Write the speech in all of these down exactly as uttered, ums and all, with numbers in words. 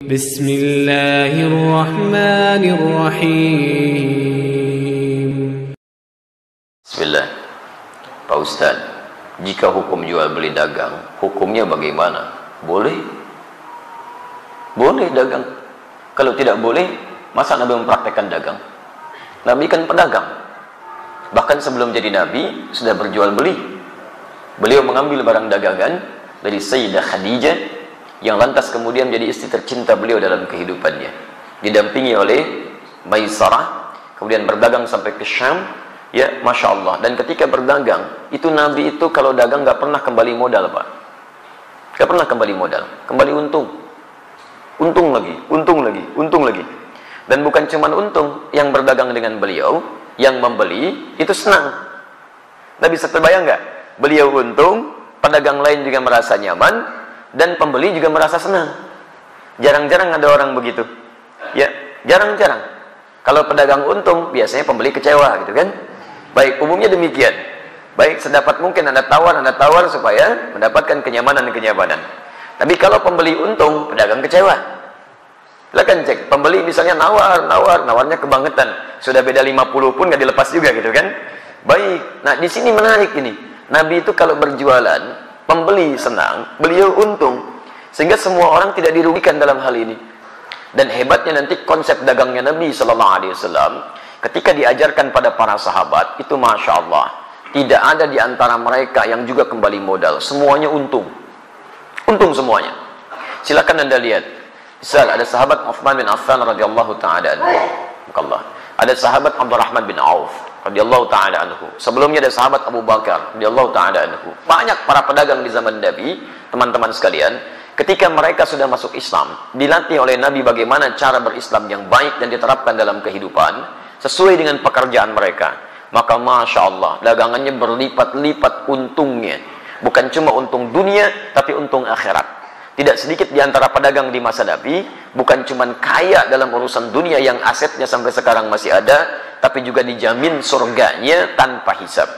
Bismillahirrahmanirrahim. Bismillah. Pak Ustaz, jika hukum jual beli dagang, hukumnya bagaimana? Boleh? Boleh dagang. Kalau tidak boleh, masa Nabi mempraktekkan dagang? Nabi kan pedagang. Bahkan sebelum jadi Nabi, sudah berjual beli. Beliau mengambil barang dagangan dari Sayyidah Khadijah yang lantas kemudian menjadi istri tercinta beliau dalam kehidupannya, didampingi oleh Maisarah, kemudian berdagang sampai ke Syam, ya Masya Allah. Dan ketika berdagang itu, Nabi itu kalau dagang gak pernah kembali modal, Pak. Gak pernah kembali modal, kembali untung, untung lagi, untung lagi, untung lagi. Dan bukan cuma untung, yang berdagang dengan beliau, yang membeli itu senang. Nabi bisa terbayang gak? Beliau untung, pedagang lain juga merasa nyaman, dan pembeli juga merasa senang. Jarang-jarang ada orang begitu, ya, jarang-jarang. Kalau pedagang untung, biasanya pembeli kecewa, gitu kan? Baik, umumnya demikian. Baik, sedapat mungkin anda tawar, anda tawar supaya mendapatkan kenyamanan-kenyamanan. Tapi kalau pembeli untung, pedagang kecewa. Silahkan cek, pembeli misalnya nawar, nawar, nawarnya kebangetan, sudah beda lima puluh pun nggak dilepas juga, gitu kan? Baik, nah di sini menarik ini. Nabi itu kalau berjualan, pembeli senang, beliau untung, sehingga semua orang tidak dirugikan dalam hal ini. Dan hebatnya nanti konsep dagangnya Nabi Sallallahu Alaihi Wasallam ketika diajarkan pada para sahabat itu, Masya Allah, tidak ada di antara mereka yang juga kembali modal. Semuanya untung, untung semuanya. Silakan anda lihat, misal ada sahabat Utsman bin Affan radhiyallahu ta'ala anhu, ada sahabat Abdurrahman bin Auf radhiyallahu ta'ala anhu. Sebelumnya ada sahabat Abu Bakar radhiyallahu ta'ala anhu. Banyak para pedagang di zaman Nabi, teman-teman sekalian, ketika mereka sudah masuk Islam, dilatih oleh Nabi bagaimana cara berislam yang baik dan diterapkan dalam kehidupan sesuai dengan pekerjaan mereka. Maka Masya Allah, dagangannya berlipat-lipat untungnya. Bukan cuma untung dunia, tapi untung akhirat. Tidak sedikit di antara pedagang di masa Nabi bukan cuma kaya dalam urusan dunia yang asetnya sampai sekarang masih ada, tapi juga dijamin surganya tanpa hisab.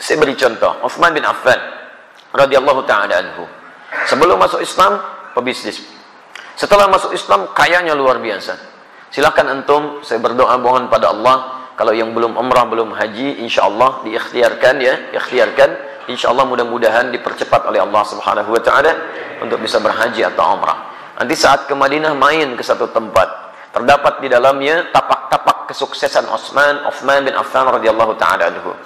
Saya beri contoh, Utsman bin Affan radhiyallahu ta'ala anhu. Sebelum masuk Islam, pebisnis. Setelah masuk Islam, kayanya luar biasa. Silakan antum, saya berdoa mohon pada Allah, kalau yang belum umrah, belum haji, insya Allah diikhtiarkan, ya, ikhtiarkan. InsyaAllah mudah-mudahan dipercepat oleh Allah Subhanahu Wa Ta'ala untuk bisa berhaji atau umrah. Nanti saat ke Madinah main ke satu tempat, terdapat di dalamnya tapak-tapak kesuksesan Utsman, Utsman bin Affan radhiyallahu ta'ala anhu.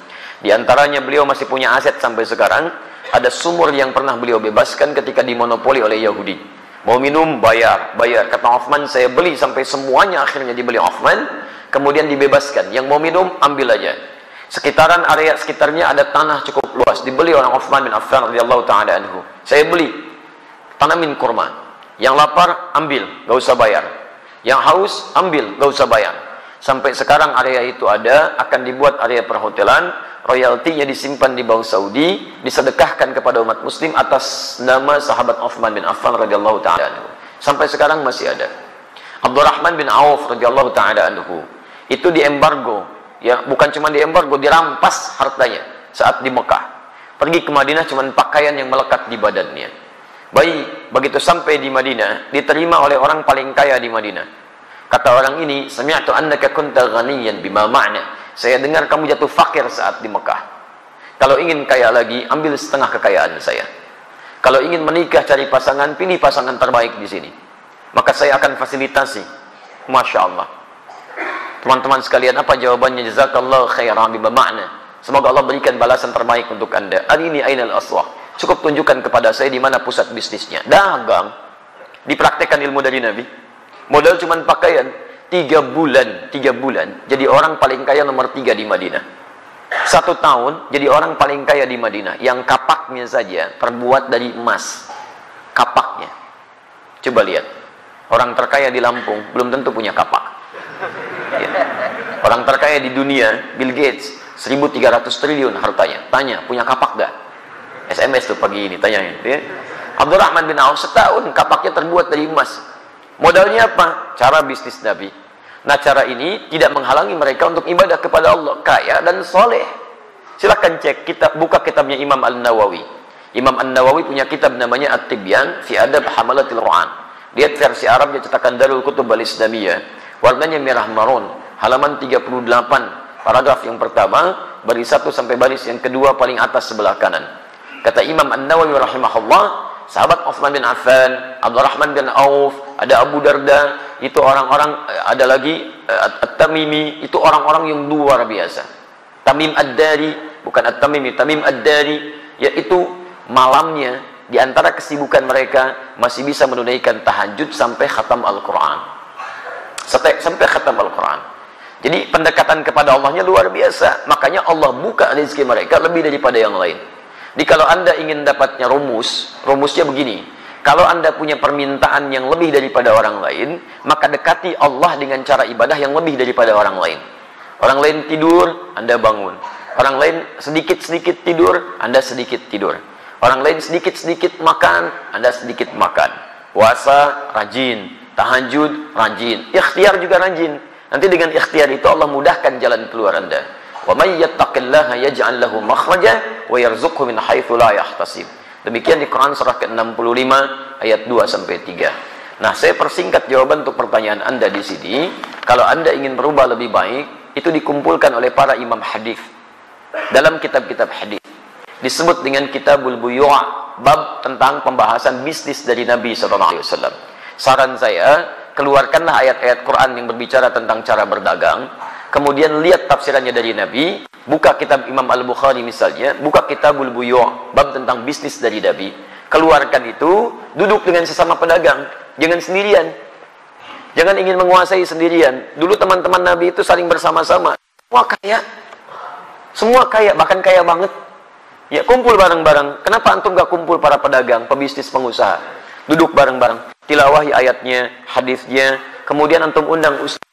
Di antaranya beliau masih punya aset sampai sekarang. Ada sumur yang pernah beliau bebaskan ketika dimonopoli oleh Yahudi. Mau minum, bayar, bayar. Kata Utsman, saya beli sampai semuanya akhirnya dibeli Utsman, kemudian dibebaskan. Yang mau minum, ambil aja. Sekitaran area sekitarnya ada tanah cukup luas, dibeli oleh Utsman bin Affan radhiyallahu ta'ala anhu. Saya beli, tanamin kurma. Yang lapar, ambil, gak usah bayar. Yang haus, ambil, gak usah bayar. Sampai sekarang area itu ada, akan dibuat area perhotelan, royaltinya disimpan di bawah Saudi, disedekahkan kepada umat muslim atas nama sahabat Utsman bin Affan radhiyallahu ta'ala anhu. Sampai sekarang masih ada. Abdurrahman bin Auf radhiyallahu ta'ala anhu, itu di embargo. Ya, bukan cuma di embargo, dirampas hartanya saat di Mekah. Pergi ke Madinah cuma pakaian yang melekat di badannya. Baik, begitu sampai di Madinah, diterima oleh orang paling kaya di Madinah. Kata orang ini, "Sami'tu annaka kunta ghaniyan bima ma'na." Saya dengar kamu jatuh fakir saat di Mekah. Kalau ingin kaya lagi, ambil setengah kekayaan saya. Kalau ingin menikah, cari pasangan, pilih pasangan terbaik di sini. Maka saya akan fasilitasi. Masya Allah. Teman-teman sekalian, apa jawabannya? Jazakallahu khairan bima ma'na. Semoga Allah berikan balasan terbaik untuk anda. Arini ainal aswah. Cukup tunjukkan kepada saya di mana pusat bisnisnya. Dagang. Dipraktekkan ilmu dari Nabi. Modal cuma pakaian. Tiga bulan, tiga bulan. Jadi orang paling kaya nomor tiga di Madinah. Satu tahun, jadi orang paling kaya di Madinah. Yang kapaknya saja terbuat dari emas. Kapaknya. Coba lihat. Orang terkaya di Lampung belum tentu punya kapak. Ya. Orang terkaya di dunia, Bill Gates, seribu tiga ratus triliun hartanya. Tanya, punya kapak gak? S M S tuh pagi ini, tanya gitu ya. Abdurrahman bin Auf setahun kapaknya terbuat dari emas. Modalnya apa? Cara bisnis Nabi. Nah, cara ini tidak menghalangi mereka untuk ibadah kepada Allah, kaya dan soleh. Silahkan cek, kita buka kitabnya Imam Al-Nawawi. Imam Al-Nawawi punya kitab namanya At-Tibyan, Adab Hamalatil Quran. Lihat versi Arab, dia cetakan Darul Kutub Balis Damiyah, warnanya merah marun, halaman tiga puluh delapan, paragraf yang pertama, baris satu sampai baris yang kedua paling atas sebelah kanan. Kata Imam An-Nawawi rahimahullah, sahabat Utsman bin Affan, Abdurrahman bin Auf, ada Abu Darda, itu orang-orang, ada lagi At-Tamimi, itu orang-orang yang luar biasa. Tamim Ad-Dari, bukan At-Tamimi, Tamim Ad-Dari, yaitu malamnya di antara kesibukan mereka masih bisa menunaikan tahajud sampai khatam Al-Qur'an. Sampai khatam Al-Qur'an. Jadi pendekatan kepada Allahnya luar biasa. Makanya Allah buka rezeki mereka lebih daripada yang lain. Jadi kalau Anda ingin dapatnya rumus, rumusnya begini. Kalau Anda punya permintaan yang lebih daripada orang lain, maka dekati Allah dengan cara ibadah yang lebih daripada orang lain. Orang lain tidur, Anda bangun. Orang lain sedikit-sedikit tidur, Anda sedikit tidur. Orang lain sedikit-sedikit makan, Anda sedikit makan. Puasa, rajin. Tahajud, rajin. Ikhtiar juga rajin. Nanti dengan ikhtiar itu Allah mudahkan jalan keluar Anda. Wa may yattaqillaha yaj'al lahu makhraja wa yarzuqhu min haitsu la yahtasib. Demikian di Quran surah ke enam puluh lima ayat dua sampai tiga. Nah, saya persingkat jawaban untuk pertanyaan Anda di sini. Kalau Anda ingin berubah lebih baik, itu dikumpulkan oleh para imam hadis dalam kitab-kitab hadis. Disebut dengan kitabul buyu', bab tentang pembahasan bisnis dari Nabi Sallallahu Alaihi Wasallam. Saran saya, keluarkanlah ayat-ayat Quran yang berbicara tentang cara berdagang, kemudian lihat tafsirannya dari Nabi, buka kitab Imam Al-Bukhari misalnya, buka kitabul buyu', bab tentang bisnis dari Nabi. Keluarkan itu, duduk dengan sesama pedagang, jangan sendirian. Jangan ingin menguasai sendirian. Dulu teman-teman Nabi itu saling bersama-sama. Semua kaya. Semua kaya, bahkan kaya banget. Ya, kumpul bareng-bareng. Kenapa antum gak kumpul para pedagang, pebisnis, pengusaha? Duduk bareng-bareng. Tilawahi ayatnya, hadisnya. Kemudian antum undang ustaz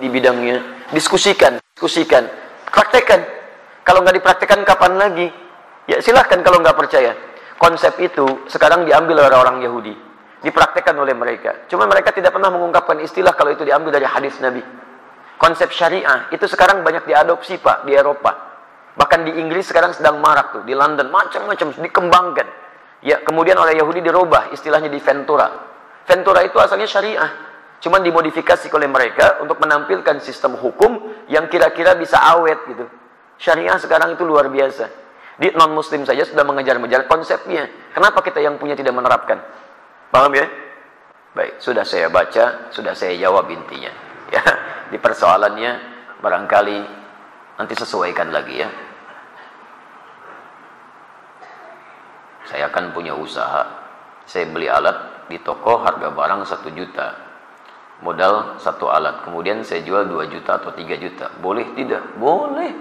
di bidangnya. Diskusikan, diskusikan. Praktekan. Kalau nggak dipraktekan, kapan lagi? Ya, silahkan kalau nggak percaya. Konsep itu sekarang diambil oleh orang Yahudi. Dipraktekan oleh mereka. Cuma mereka tidak pernah mengungkapkan istilah kalau itu diambil dari hadis Nabi. Konsep syariah, itu sekarang banyak diadopsi, Pak, di Eropa. Bahkan di Inggris sekarang sedang marak tuh, di London macam-macam dikembangkan. Ya, kemudian oleh Yahudi dirubah istilahnya di Ventura. Ventura itu asalnya syariah, cuman dimodifikasi oleh mereka untuk menampilkan sistem hukum yang kira-kira bisa awet gitu. Syariah sekarang itu luar biasa. Di non-muslim saja sudah mengejar-ngejar konsepnya. Kenapa kita yang punya tidak menerapkan? Paham ya? Baik, sudah saya baca, sudah saya jawab intinya. Ya, di persoalannya barangkali nanti sesuaikan lagi ya. Saya akan punya usaha. Saya beli alat di toko harga barang satu juta. Modal satu alat. Kemudian saya jual dua juta atau tiga juta. Boleh tidak? Boleh.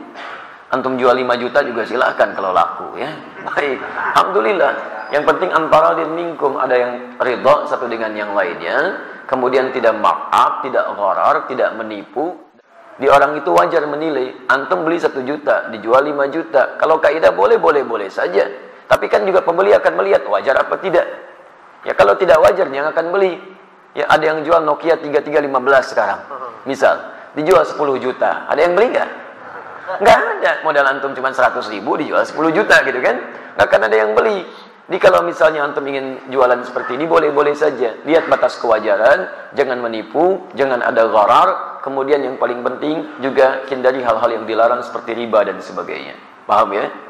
Antum jual lima juta juga silakan kalau laku ya. Baik. Alhamdulillah. Yang penting antara dan minkum. Ada yang ridha satu dengan yang lainnya. Kemudian tidak markup, tidak gharar, tidak menipu. Di orang itu wajar menilai, antum beli satu juta, dijual lima juta. Kalau kaidah boleh-boleh-boleh saja. Tapi kan juga pembeli akan melihat, wajar apa tidak. Ya kalau tidak wajar, yang akan beli. Ya ada yang jual Nokia tiga tiga satu lima sekarang. Misal, dijual sepuluh juta. Ada yang beli nggak? Nggak ada. Modal antum cuma seratus ribu, dijual sepuluh juta gitu kan. Nggak akan ada yang beli. Jadi kalau misalnya antum ingin jualan seperti ini, boleh-boleh saja. Lihat batas kewajaran, jangan menipu, jangan ada gharar. Kemudian yang paling penting juga hindari hal-hal yang dilarang seperti riba dan sebagainya. Paham ya?